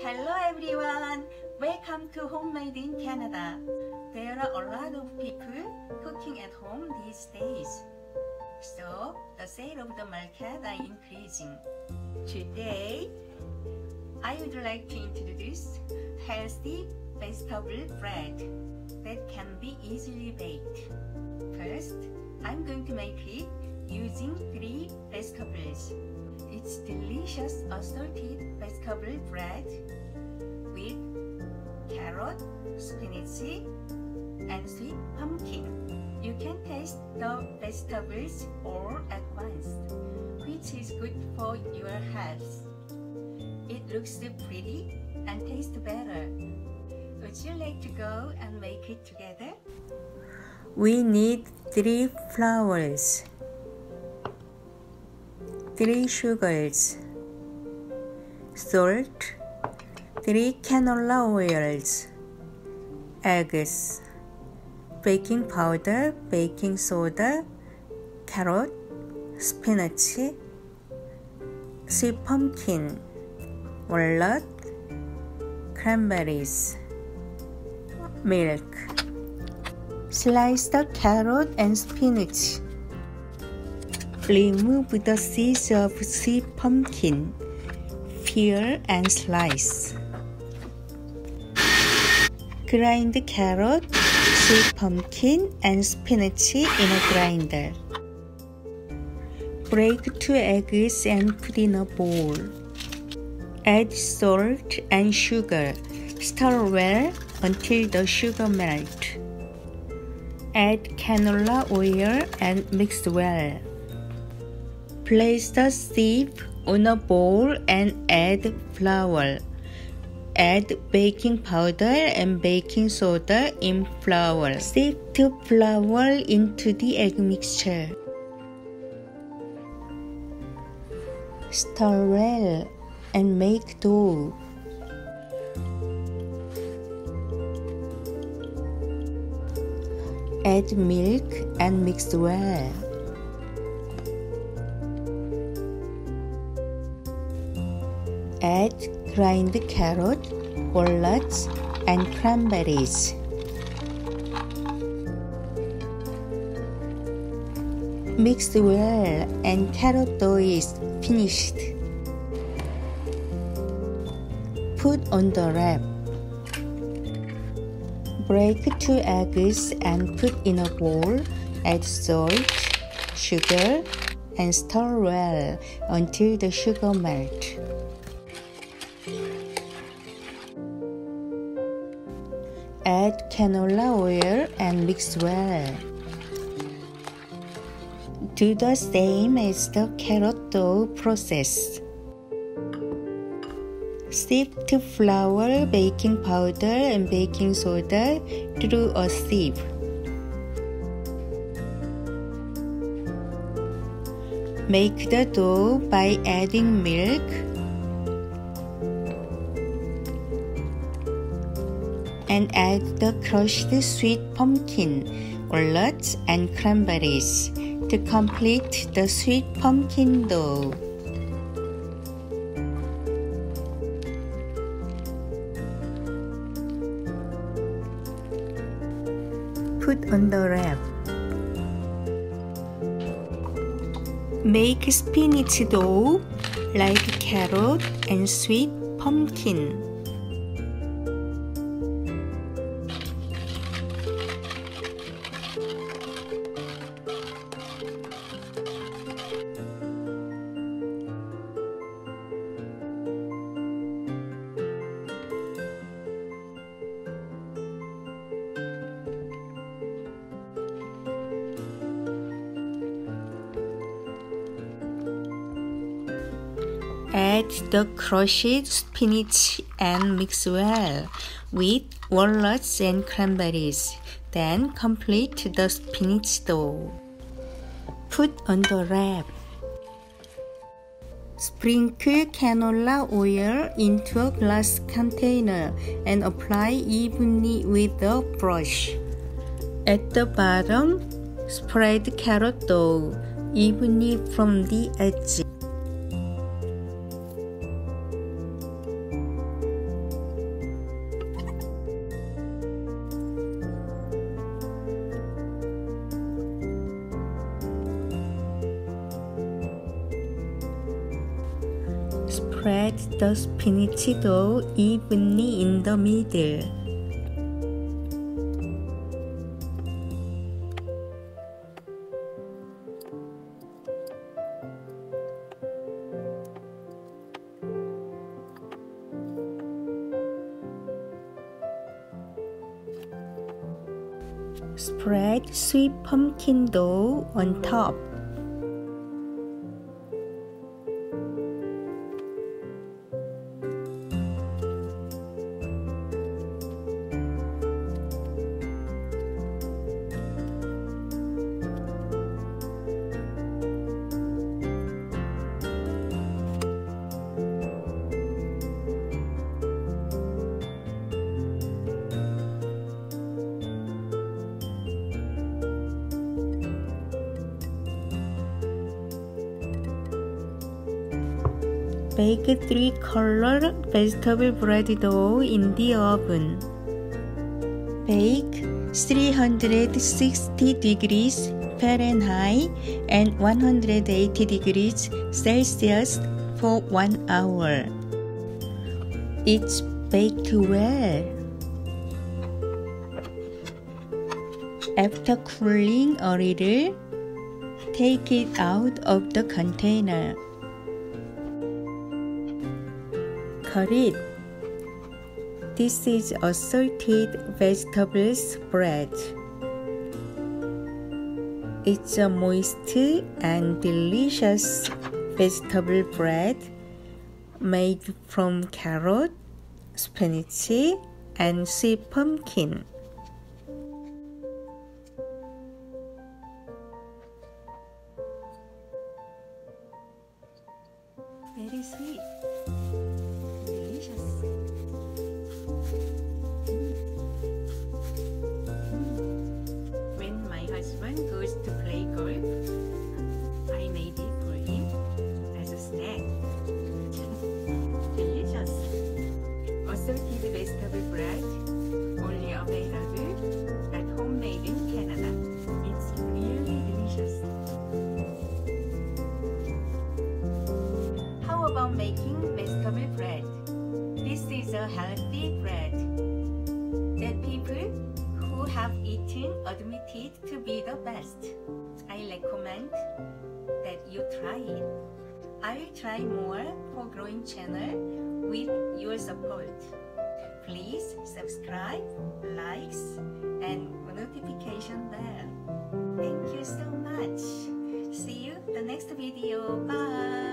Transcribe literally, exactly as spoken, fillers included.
Hello everyone! Welcome to Homemade in Canada. There are a lot of people cooking at home these days, so the sale of the market are increasing. Today, I would like to introduce healthy vegetable bread that can be easily baked. First, I'm going to make it using three vegetables. It's delicious assorted vegetable bread with carrot, spinach, and sweet pumpkin. You can taste the vegetables all at once, which is good for your health. It looks pretty and tastes better. Would you like to go and make it together? We need three flours, three sugars, salt, three canola oils, eggs, baking powder, baking soda, carrot, spinach, sweet pumpkin, walnut, cranberries, milk. Slice the carrot and spinach. Remove the seeds of sweet pumpkin, peel and slice. Grind the carrot, sweet pumpkin, and spinach in a grinder. Break two eggs and put in a bowl. Add salt and sugar. Stir well until the sugar melts. Add canola oil and mix well. Place the sieve on a bowl and add flour. Add baking powder and baking soda in flour. Sift flour into the egg mixture. Stir well and make dough. Add milk and mix well. Add grind carrot, walnuts, and cranberries. Mix well and carrot dough is finished. Put on the wrap. Break two eggs and put in a bowl. Add salt, sugar, and stir well until the sugar melts. Add canola oil and mix well. Do the same as the carrot dough process. Sift flour, baking powder, and baking soda through a sieve. Make the dough by adding milk and add the crushed sweet pumpkin, walnuts, and cranberries to complete the sweet pumpkin dough. Put on the wrap. Make spinach dough like carrot and sweet pumpkin. Add the crushed spinach and mix well with walnuts and cranberries. Then complete the spinach dough. Put on the wrap. Sprinkle canola oil into a glass container and apply evenly with a brush. At the bottom, spread carrot dough evenly from the edge. spread the spinach dough evenly in the middle. Spread sweet pumpkin dough on top. Bake three-color vegetable bread dough in the oven. Bake three hundred sixty degrees Fahrenheit and one hundred eighty degrees Celsius for one hour. It's baked well. After cooling a little, take it out of the container. Cut it. This is a salted vegetable spread. It's a moist and delicious vegetable bread made from carrot, spinach, and sweet pumpkin. Very sweet. Husband goes to play golf, I made it for him as a snack. Delicious! A salted vegetable bread, only available at Homemade in Canada. It's really delicious. How about making vegetable bread? This is a healthy bread that people who have eaten admitted to be the best. I recommend that you try it. I will try more for growing channel with your support. Please subscribe, likes, and notification bell. Thank you so much. See you the next video. Bye.